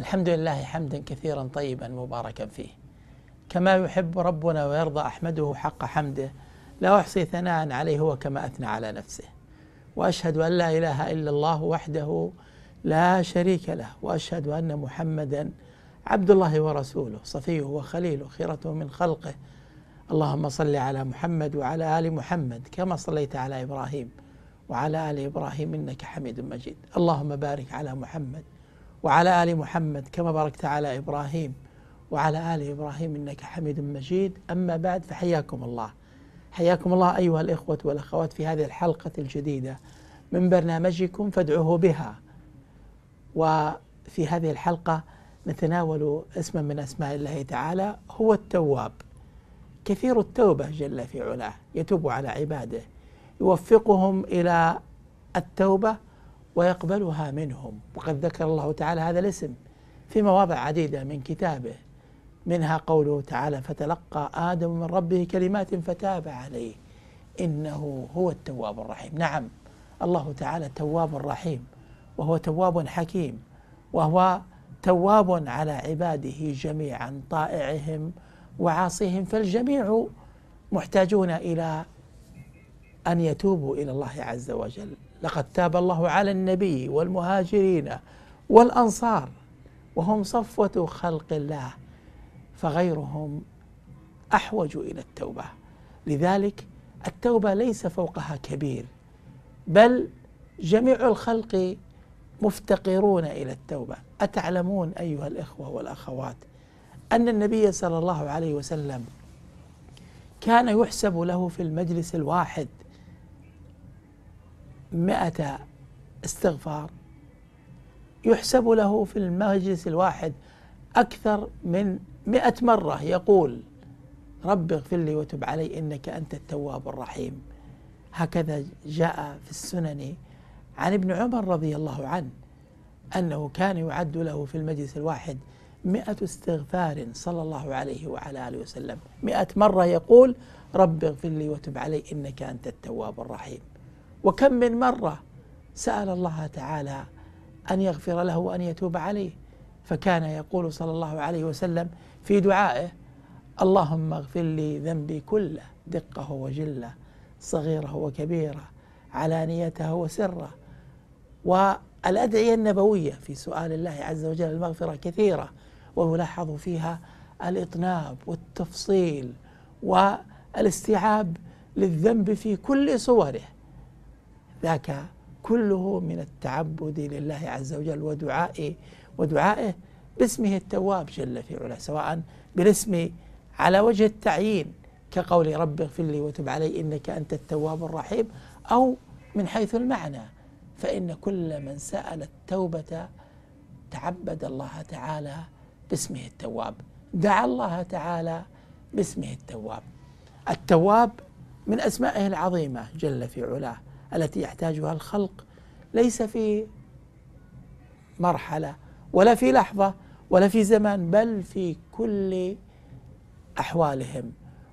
الحمد لله حمدا كثيرا طيبا مباركا فيه كما يحب ربنا ويرضى، أحمده حق حمده لا أحصي ثناء عليه هو كما أثنى على نفسه، وأشهد أن لا إله إلا الله وحده لا شريك له، وأشهد أن محمدا عبد الله ورسوله صفيه وخليله خيرته من خلقه. اللهم صل على محمد وعلى آل محمد كما صليت على إبراهيم وعلى آل إبراهيم إنك حميد مجيد. اللهم بارك على محمد وعلى آل محمد كما باركت على إبراهيم وعلى آل إبراهيم إنك حميد مجيد. أما بعد، فحياكم الله، حياكم الله أيها الإخوة والأخوات في هذه الحلقة الجديدة من برنامجكم فادعوه بها. وفي هذه الحلقة نتناول اسما من أسماء الله تعالى هو التواب، كثير التوبة جل في علاه، يتوب على عباده يوفقهم إلى التوبة ويقبلها منهم. وقد ذكر الله تعالى هذا الاسم في مواضع عديدة من كتابه، منها قوله تعالى: فتلقى آدم من ربه كلمات فتاب عليه إنه هو التواب الرحيم. نعم، الله تعالى تواب رحيم، وهو تواب حكيم، وهو تواب على عباده جميعا، طائعهم وعاصيهم، فالجميع محتاجون إلى أن يتوبوا إلى الله عز وجل. لقد تاب الله على النبي والمهاجرين والأنصار وهم صفوة خلق الله، فغيرهم أحوج إلى التوبة. لذلك التوبة ليس فوقها كبير، بل جميع الخلق مفتقرون إلى التوبة. أتعلمون أيها الإخوة والأخوات أن النبي صلى الله عليه وسلم كان يحسب له في المجلس الواحد 100 استغفار، يحسب له في المجلس الواحد أكثر من 100 مرة يقول: رب اغفر لي وتب علي إنك أنت التواب الرحيم. هكذا جاء في السنن عن ابن عمر رضي الله عنه أنه كان يعد له في المجلس الواحد 100 استغفار صلى الله عليه وعلى آله وسلم، 100 مرة يقول: رب اغفر لي وتب علي إنك أنت التواب الرحيم. وكم من مرة سأل الله تعالى أن يغفر له وأن يتوب عليه، فكان يقول صلى الله عليه وسلم في دعائه: اللهم اغفر لي ذنبي كله، دقه وجله، صغيره وكبيره، علانيته وسره. والأدعية النبوية في سؤال الله عز وجل المغفرة كثيرة، ويلاحظ فيها الإطناب والتفصيل والاستيعاب للذنب في كل صوره، ذاك كله من التعبد لله عز وجل ودعائه باسمه التواب جل في علاه، سواء بالاسم على وجه التعيين كقول رب اغفر لي وتب علي إنك أنت التواب الرحيم، أو من حيث المعنى، فإن كل من سأل التوبة تعبد الله تعالى باسمه التواب، دعا الله تعالى باسمه التواب. التواب من أسمائه العظيمة جل في علاه التي يحتاجها الخلق، ليس في مرحلة ولا في لحظة ولا في زمان، بل في كل أحوالهم،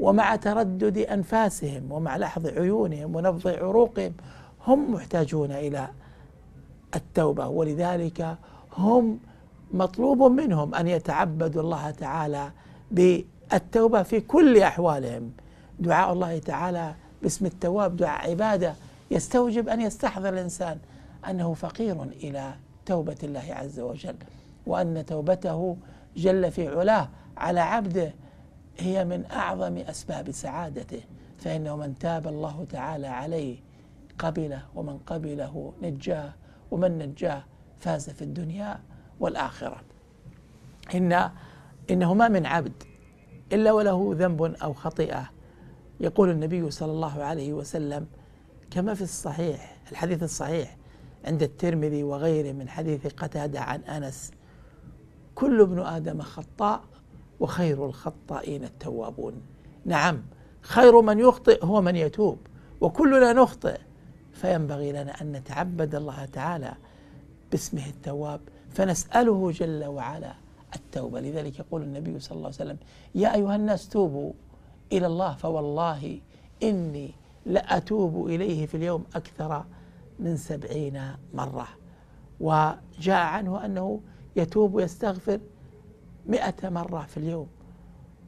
ومع تردد أنفاسهم، ومع لحظ عيونهم ونبض عروقهم، هم محتاجون إلى التوبة. ولذلك هم مطلوب منهم أن يتعبدوا الله تعالى بالتوبة في كل أحوالهم. دعاء الله تعالى باسم التواب دعاء عبادة يستوجب أن يستحضر الإنسان أنه فقير إلى توبة الله عز وجل، وأن توبته جل في علاه على عبده هي من أعظم أسباب سعادته، فإنه من تاب الله تعالى عليه قبله، ومن قبله نجاه، ومن نجاه فاز في الدنيا والآخرة. إنه ما من عبد إلا وله ذنب أو خطيئة. يقول النبي صلى الله عليه وسلم كما في الصحيح، الحديث الصحيح عند الترمذي وغيره من حديث قتادة عن أنس: كل ابن آدم خطاء وخير الخطائين التوابون. نعم، خير من يخطئ هو من يتوب، وكلنا نخطئ، فينبغي لنا أن نتعبد الله تعالى باسمه التواب، فنسأله جل وعلا التوبة. لذلك يقول النبي صلى الله عليه وسلم: يا أيها الناس توبوا إلى الله فوالله إني لأتوب إليه في اليوم أكثر من 70 مرة. وجاء عنه أنه يتوب ويستغفر 100 مرة في اليوم.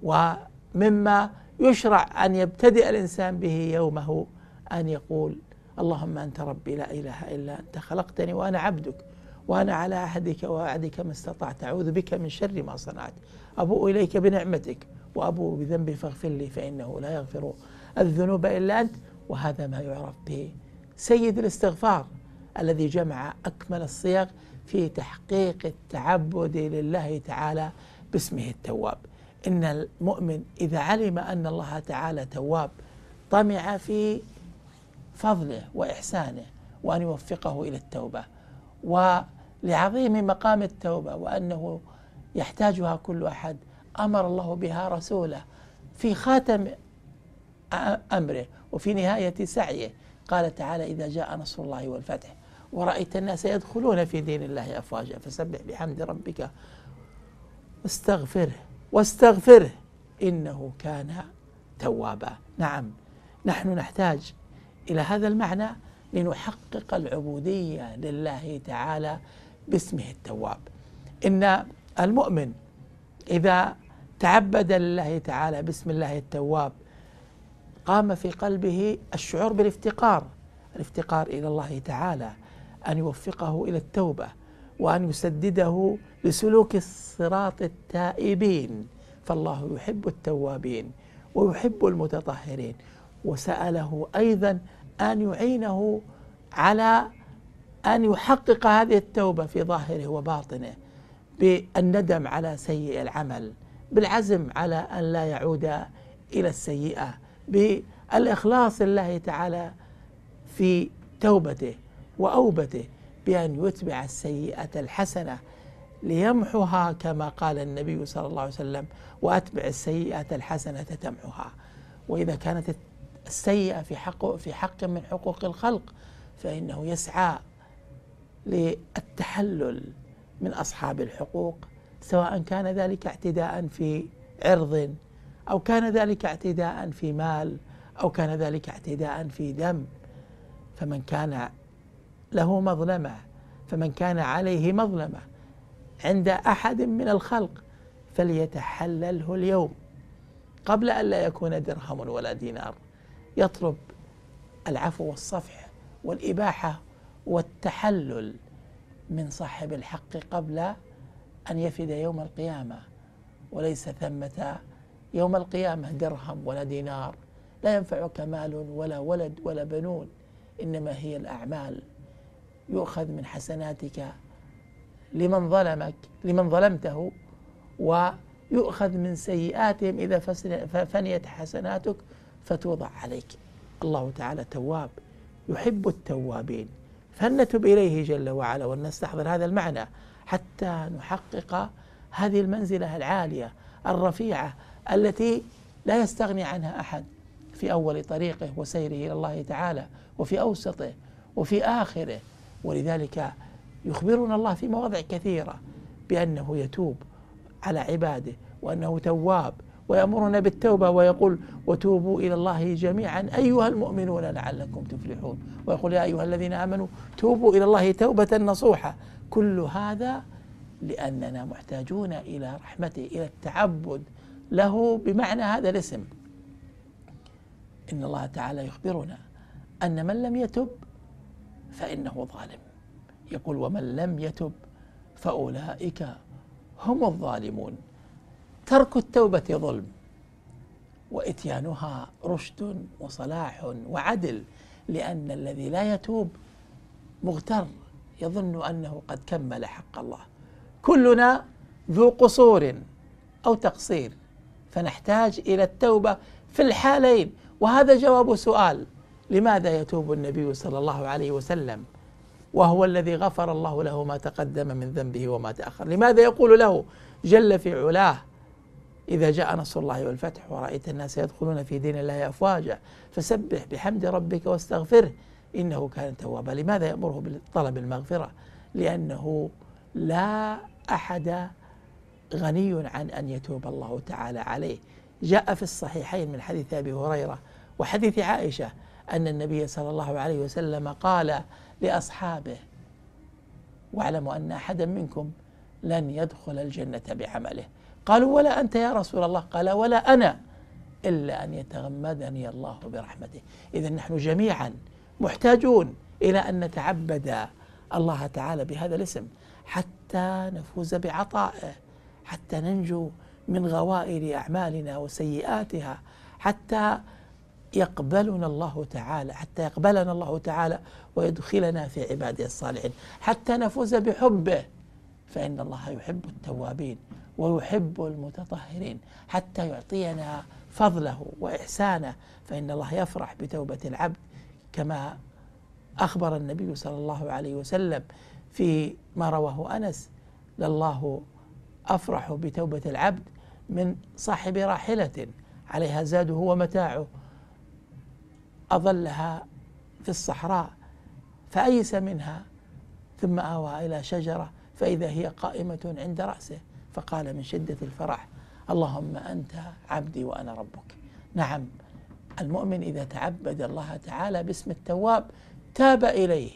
ومما يشرع أن يبتدئ الإنسان به يومه أن يقول: اللهم أنت ربي لا إله إلا أنت، خلقتني وأنا عبدك، وأنا على عهدك ووعدك ما استطعت، أعوذ بك من شر ما صنعت، أبوء إليك بنعمتك وأبوء بذنبي فاغفر لي فإنه لا يغفر الذنوب إلا أنت. وهذا ما يعرف به سيد الاستغفار الذي جمع أكمل الصيغ في تحقيق التعبد لله تعالى باسمه التواب. إن المؤمن إذا علم أن الله تعالى تواب طمع في فضله وإحسانه وأن يوفقه إلى التوبة، ولعظيم مقام التوبة وأنه يحتاجها كل أحد أمر الله بها رسوله في خاتم أمره وفي نهاية سعيه. قال تعالى: إذا جاء نصر الله والفتح ورأيت الناس يدخلون في دين الله أفواجا فسبح بحمد ربك واستغفره إنه كان توابا. نعم، نحن نحتاج إلى هذا المعنى لنحقق العبودية لله تعالى باسمه التواب. إن المؤمن إذا تعبد لله تعالى باسم الله التواب قام في قلبه الشعور بالافتقار، الافتقار إلى الله تعالى، أن يوفقه إلى التوبة وأن يسدده لسلوك الصراط التائبين، فالله يحب التوابين ويحب المتطهرين. وسأله أيضا أن يعينه على أن يحقق هذه التوبة في ظاهره وباطنه، بالندم على سيء العمل، بالعزم على أن لا يعود إلى السيئة، بالإخلاص لله تعالى في توبته وأوبته، بأن يتبع السيئة الحسنة ليمحها كما قال النبي صلى الله عليه وسلم: وأتبع السيئة الحسنة تمحها. وإذا كانت السيئة في حق من حقوق الخلق فإنه يسعى للتحلل من أصحاب الحقوق، سواء كان ذلك اعتداء في عرض، أو كان ذلك اعتداء في مال، أو كان ذلك اعتداء في دم. فمن كان له مظلمة، فمن كان عليه مظلمة عند أحد من الخلق فليتحلله اليوم قبل أن لا يكون درهم ولا دينار. يطلب العفو والصفح والإباحة والتحلل من صاحب الحق قبل أن يفد يوم القيامة، وليس ثمة يوم القيامة درهم ولا دينار، لا ينفعك مال ولا ولد ولا بنون، إنما هي الأعمال. يؤخذ من حسناتك لمن ظلمته، ويؤخذ من سيئاتهم إذا فنيت حسناتك فتوضع عليك. الله تعالى تواب يحب التوابين، فلنتب إليه جل وعلا ولنستحضر هذا المعنى حتى نحقق هذه المنزلة العالية الرفيعة التي لا يستغني عنها أحد في أول طريقه وسيره إلى الله تعالى، وفي أوسطه وفي آخره. ولذلك يخبرنا الله في مواضع كثيرة بأنه يتوب على عباده وأنه تواب، ويأمرنا بالتوبة ويقول: وتوبوا إلى الله جميعا أيها المؤمنون لعلكم تفلحون، ويقول: يا أيها الذين آمنوا توبوا إلى الله توبة نصوحة. كل هذا لأننا محتاجون إلى رحمته، إلى التعبد له بمعنى هذا الاسم. إن الله تعالى يخبرنا أن من لم يتب فإنه ظالم، يقول: ومن لم يتب فأولئك هم الظالمون. ترك التوبة ظلم، وإتيانها رشد وصلاح وعدل، لأن الذي لا يتوب مغتر يظن أنه قد كمل حق الله. كلنا ذو قصور أو تقصير، فنحتاج إلى التوبة في الحالين. وهذا جواب سؤال: لماذا يتوب النبي صلى الله عليه وسلم وهو الذي غفر الله له ما تقدم من ذنبه وما تأخر؟ لماذا يقول له جل في علاه: إذا جاء نصر الله والفتح ورأيت الناس يدخلون في دين الله أفواجا فسبح بحمد ربك واستغفره إنه كان توابا؟ لماذا يأمره بالطلب المغفرة؟ لأنه لا أحد غني عن أن يتوب الله تعالى عليه. جاء في الصحيحين من حديث أبي هريرة وحديث عائشة أن النبي صلى الله عليه وسلم قال لأصحابه: واعلموا أن أحدا منكم لن يدخل الجنة بعمله. قالوا ولا أنت يا رسول الله؟ قال ولا أنا إلا أن يتغمدني الله برحمته. إذن نحن جميعا محتاجون إلى أن نتعبد الله تعالى بهذا الاسم حتى نفوز بعطائه، حتى ننجو من غوائل أعمالنا وسيئاتها، حتى يقبلنا الله تعالى، حتى يقبلنا الله تعالى ويدخلنا في عباده الصالحين، حتى نفوز بحبه فإن الله يحب التوابين ويحب المتطهرين، حتى يعطينا فضله وإحسانه فإن الله يفرح بتوبة العبد كما أخبر النبي صلى الله عليه وسلم في ما رواه أنس: لله أفرح بتوبة العبد من صاحب راحلة عليها زاده ومتاعه أظلها في الصحراء فأيس منها ثم آوى إلى شجرة فإذا هي قائمة عند رأسه فقال من شدة الفرح: اللهم أنت عبدي وأنا ربك. نعم، المؤمن إذا تعبد الله تعالى باسم التواب تاب إليه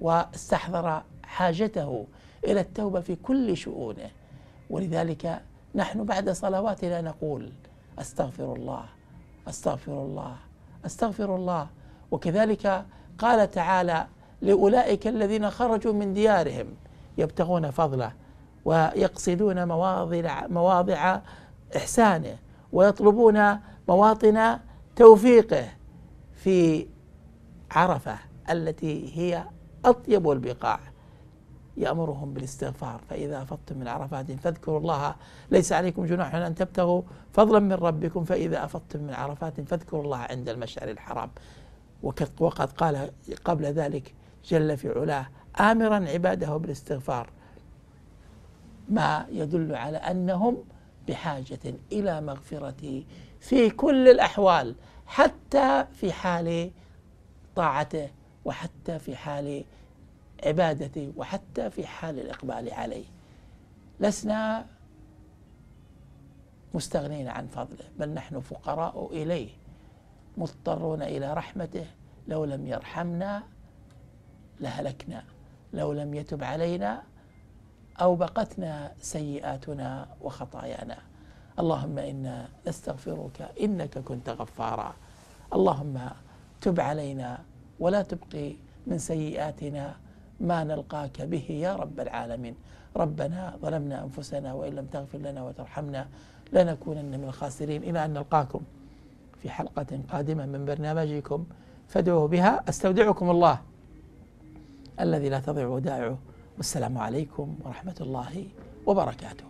واستحضر حاجته إلى التوبة في كل شؤونه، ولذلك نحن بعد صلواتنا نقول أستغفر الله أستغفر الله أستغفر الله. وكذلك قال تعالى: لأولئك الذين خرجوا من ديارهم يبتغون فضله ويقصدون مواضع إحسانه ويطلبون مواطن توفيقه في عرفة التي هي أطيب البقاع، يأمرهم بالاستغفار: فإذا أفضتم من عرفات فاذكروا الله ليس عليكم جناح أن تبتغوا فضلا من ربكم فإذا أفضتم من عرفات فاذكروا الله عند المشعر الحرام. وقد قال قبل ذلك جل في علاه آمرا عباده بالاستغفار، ما يدل على أنهم بحاجة إلى مغفرته في كل الأحوال، حتى في حال طاعته وحتى في حال عبادته وحتى في حال الإقبال عليه. لسنا مستغنين عن فضله، بل نحن فقراء إليه مضطرون إلى رحمته، لو لم يرحمنا لهلكنا، لو لم يتب علينا أوبقتنا سيئاتنا وخطايانا. اللهم إنا نستغفرك إنك كنت غفارا، اللهم تب علينا ولا تبقي من سيئاتنا ما نلقاك به يا رب العالمين. ربنا ظلمنا أنفسنا وإن لم تغفر لنا وترحمنا لنكونن من الخاسرين. إلى أن نلقاكم في حلقة قادمة من برنامجكم فادعوه بها، أستودعكم الله الذي لا تضيع ودائعه، والسلام عليكم ورحمة الله وبركاته.